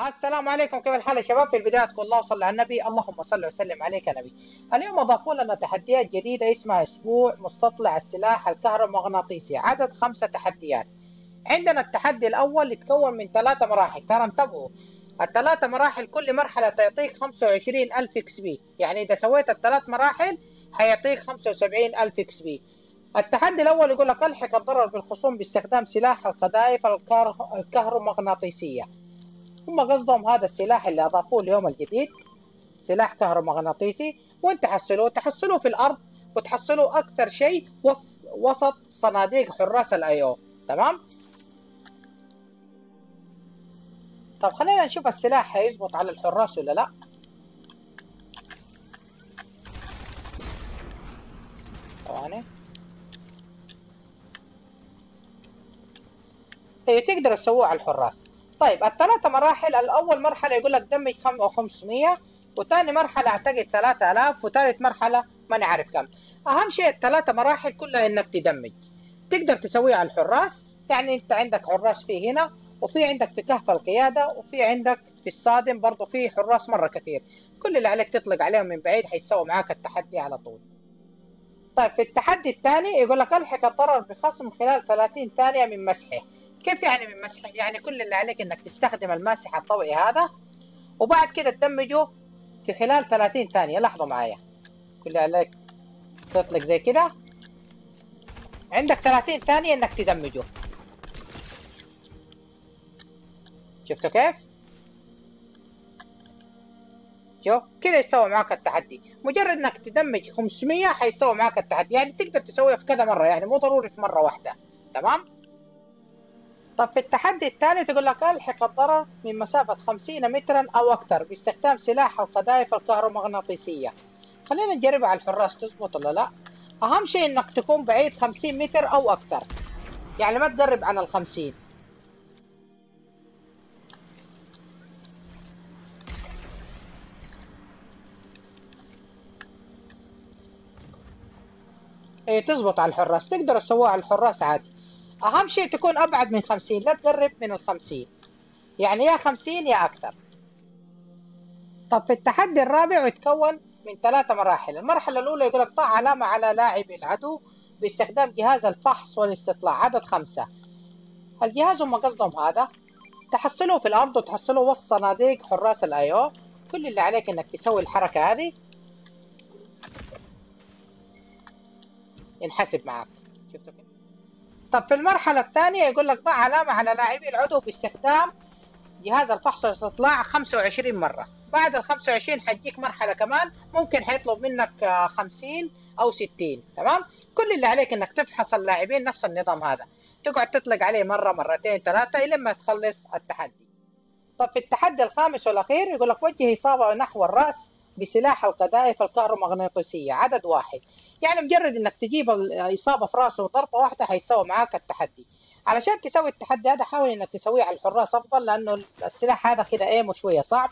السلام عليكم، كيف الحال يا شباب؟ في البداية تقول الله صل على النبي، اللهم صل وسلم عليك يا نبي. اليوم أضافوا لنا تحديات جديدة اسمها أسبوع مستطلع السلاح الكهرومغناطيسي، عدد 5 تحديات. عندنا التحدي الأول يتكون من 3 مراحل، ترى انتبهوا ال3 مراحل كل مرحلة تعطيك 25000 اكس بي، يعني إذا سويت ال3 مراحل حيعطيك 75000 اكس بي. التحدي الأول يقول لك ألحق الضرر بالخصوم باستخدام سلاح القذائف الكهرومغناطيسية. هم قصدهم هذا السلاح اللي أضافوه اليوم الجديد سلاح كهرومغناطيسي، وين تحصلوه في الأرض، وتحصلوه أكثر شيء وسط صناديق حراس الأيو، تمام؟ طب خلينا نشوف السلاح هيزبط على الحراس ولا لأ. ثواني، هي تقدروا تسووه على الحراس. طيب ال3 مراحل، الأول مرحلة يقول لك دمج 500، وثاني مرحلة أعتقد 3000، وثالث مرحلة ما نعرف كم. أهم شيء ال3 مراحل كلها إنك تدمج، تقدر تسويه على الحراس، يعني أنت عندك حراس في هنا، وفي عندك في كهف القيادة، وفي عندك في الصادم برضه في حراس مرة كثير، كل اللي عليك تطلق عليهم من بعيد حيتسووا معاك التحدي على طول. طيب في التحدي الثاني يقول لك ألحق الضرر بخصم خلال 30 ثانية من مسحه. كيف يعني من مسحه؟ يعني كل اللي عليك انك تستخدم الماسح الضوئي هذا، وبعد كده تدمجه في خلال 30 ثانية. لاحظوا معايا، كل اللي عليك تطلق زي كده، عندك 30 ثانية انك تدمجه. شفتوا كيف؟ شوف كده يسوي معاك التحدي، مجرد انك تدمج 500 حيسوي معاك التحدي، يعني تقدر تسويه في كذا مرة، يعني مو ضروري في مرة واحدة، تمام؟ طب في التحدي الثالث يقول لك ألحق الضرر من مسافة 50 مترا أو أكثر باستخدام سلاح القذائف الكهرومغناطيسية. خلينا نجربها على الحراس تزبط ولا لا. أهم شيء إنك تكون بعيد 50 متر أو أكثر، يعني ما تقرب عن ال50. إيه تزبط على الحراس، تقدر تسويها على الحراس عادي. أهم شيء تكون أبعد من 50، لا تقرب من 50، يعني يا 50 يا أكثر. طب في التحدي الرابع يتكون من 3 مراحل، المرحلة الأولى يقول لك ضع علامة على لاعب العدو باستخدام جهاز الفحص والاستطلاع، عدد 5. الجهاز هم قصدهم هذا، تحصلوه في الأرض وتحصلوه وسط صناديق حراس الأيو، كل اللي عليك إنك تسوي الحركة هذه ينحسب معاك. شفتوا كيف؟ طب في المرحلة الثانية يقول لك ضع علامة على لاعبي العدو باستخدام جهاز الفحص والاستطلاع 25 مرة، بعد ال 25 حيجيك مرحلة كمان ممكن حيطلب منك 50 أو 60، تمام؟ كل اللي عليك إنك تفحص اللاعبين نفس النظام هذا، تقعد تطلق عليه مرة مرتين 3 إلى ما تخلص التحدي. طب في التحدي الخامس والأخير يقول لك وجه إصابة نحو الرأس بسلاح القذائف الكهرومغناطيسية، عدد 1. يعني مجرد انك تجيب الاصابه في راسه وضربه واحده حيسوي معاك التحدي. علشان تسوي التحدي هذا حاول انك تسويه على الحراس افضل، لانه السلاح هذا كده ايمه شويه صعب.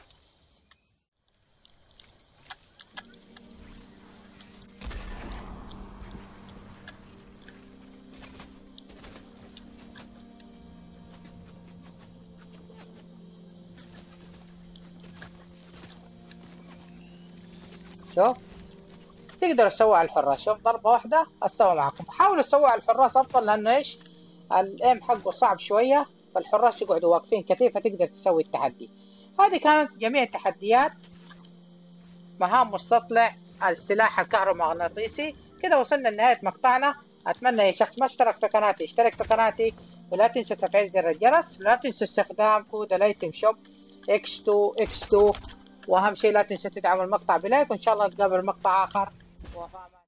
شوف تقدروا تسووا على الحراس، شوف ضربة واحدة تسوى معكم. حاولوا تسووا على الحراس أفضل، لأنه إيش الإيم حقه صعب شوية، فالحراس يقعدوا واقفين كثير، فتقدر تسوي التحدي. هذه كانت جميع تحديات مهام مستطلع السلاح الكهرومغناطيسي. كده وصلنا لنهاية مقطعنا، أتمنى يا شخص ما اشترك في قناتي اشترك في قناتي، ولا تنسى تفعيل زر الجرس، ولا تنسى استخدام كود الايتم شوب X2X2، وأهم شيء لا تنسى تدعم المقطع بلايك، وإن شاء الله نتقابل مقطع آخر.